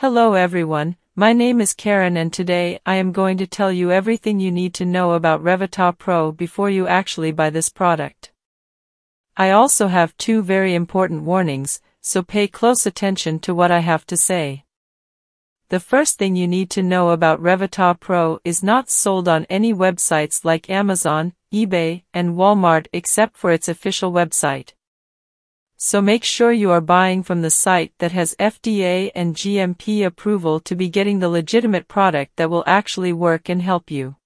Hello everyone, my name is Karen and today I am going to tell you everything you need to know about Revitaa Pro before you actually buy this product. I also have two very important warnings, so pay close attention to what I have to say. The first thing you need to know about Revitaa Pro is not sold on any websites like Amazon, eBay, and Walmart except for its official website. So make sure you are buying from the site that has FDA and GMP approval to be getting the legitimate product that will actually work and help you.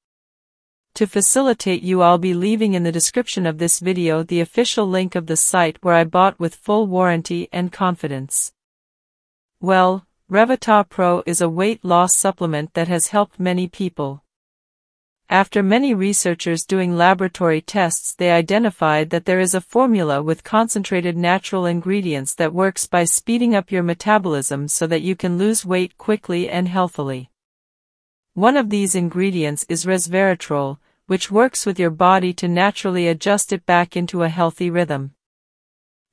To facilitate you, I'll be leaving in the description of this video the official link of the site where I bought with full warranty and confidence. Well, Revitaa Pro is a weight loss supplement that has helped many people. After many researchers doing laboratory tests, they identified that there is a formula with concentrated natural ingredients that works by speeding up your metabolism so that you can lose weight quickly and healthily. One of these ingredients is resveratrol, which works with your body to naturally adjust it back into a healthy rhythm.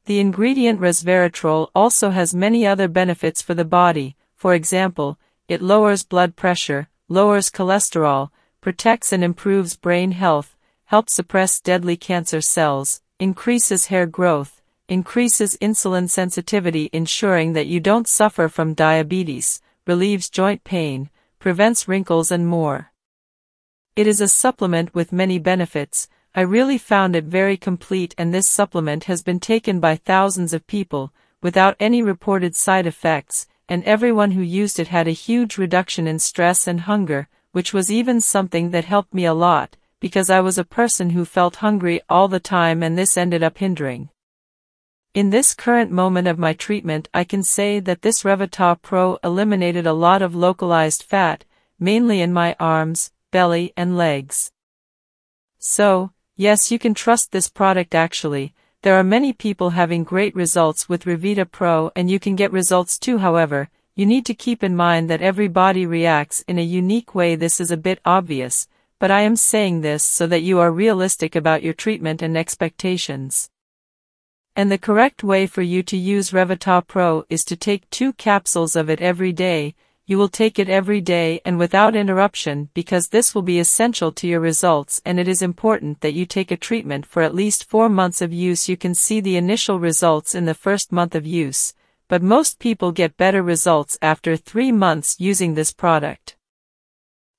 The ingredient resveratrol also has many other benefits for the body. For example, it lowers blood pressure, lowers cholesterol, protects and improves brain health, helps suppress deadly cancer cells, increases hair growth, increases insulin sensitivity, ensuring that you don't suffer from diabetes, relieves joint pain, prevents wrinkles and more. It is a supplement with many benefits. I really found it very complete, and this supplement has been taken by thousands of people without any reported side effects, and everyone who used it had a huge reduction in stress and hunger, which was even something that helped me a lot, because I was a person who felt hungry all the time and this ended up hindering. In this current moment of my treatment, I can say that this Revitaa Pro eliminated a lot of localized fat, mainly in my arms, belly and legs. So, yes, you can trust this product actually. There are many people having great results with Revitaa Pro, and you can get results too. However, you need to keep in mind that every body reacts in a unique way. This is a bit obvious, but I am saying this so that you are realistic about your treatment and expectations. And the correct way for you to use Revitaa Pro is to take 2 capsules of it every day. You will take it every day and without interruption, because this will be essential to your results, and it is important that you take a treatment for at least 4 months of use. You can see the initial results in the first month of use, but most people get better results after 3 months using this product.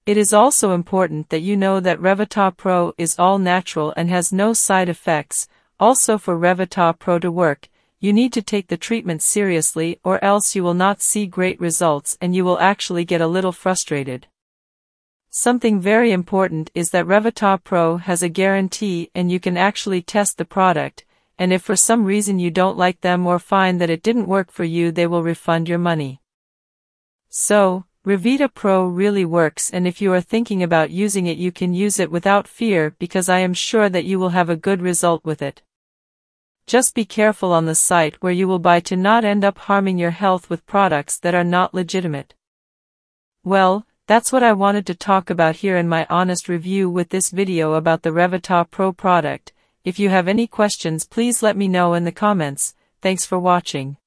It is also important that you know that Revitaa Pro is all natural and has no side effects. Also, for Revitaa Pro to work, you need to take the treatment seriously, or else you will not see great results and you will actually get a little frustrated. Something very important is that Revitaa Pro has a guarantee and you can actually test the product. And if for some reason you don't like them or find that it didn't work for you, they will refund your money. So, Revitaa Pro really works, and if you are thinking about using it, you can use it without fear, because I am sure that you will have a good result with it. Just be careful on the site where you will buy to not end up harming your health with products that are not legitimate. Well, that's what I wanted to talk about here in my honest review with this video about the Revitaa Pro product. If you have any questions, please let me know in the comments. Thanks for watching.